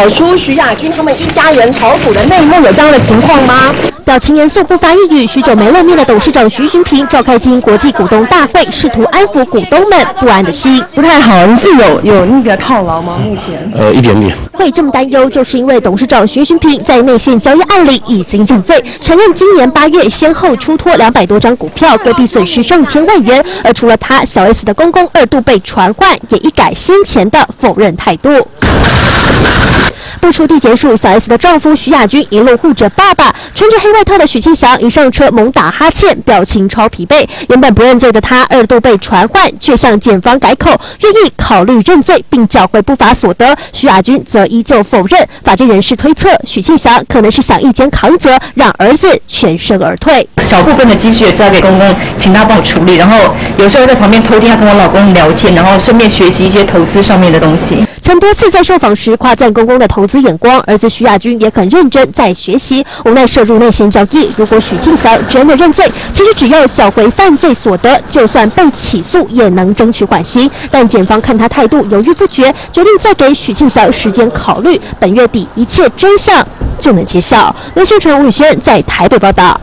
找出徐雅君他们一家人炒股的内幕，有这样的情况吗？表情严肃，不乏抑郁。许久没露面的董事长徐循平召开经营国际股东大会，试图安抚股东们不安的心。不太好，你是有那个套牢吗？目前一点点。会这么担忧，就是因为董事长徐循平在内线交易案里已经认罪，承认今年8月先后出脱200多张股票，规避损失上千万元。而除了他，小 S 的公公二度被传唤，也一改先前的否认态度。 不出地结束，小 S 的丈夫徐雅君一路护着爸爸。穿着黑外套的许庆祥一上车猛打哈欠，表情超疲惫。原本不认罪的他，二度被传唤，却向检方改口，愿意考虑认罪并缴回不法所得。徐雅君则依旧否认。法界人士推测，许庆祥可能是想一肩扛责，让儿子全身而退。小部分的积蓄也交给公公，请他帮我处理。然后有时候在旁边偷听他跟我老公聊天，然后顺便学习一些投资上面的东西。 曾多次在受访时夸赞公公的投资眼光，儿子徐雅君也很认真在学习。无奈涉入内线交易，如果许庆祥真的认罪，其实只要缴回犯罪所得，就算被起诉也能争取缓刑。但检方看他态度犹豫不决，决定再给许庆祥时间考虑。本月底一切真相就能揭晓。刘秀成、吴宇轩在台北报道。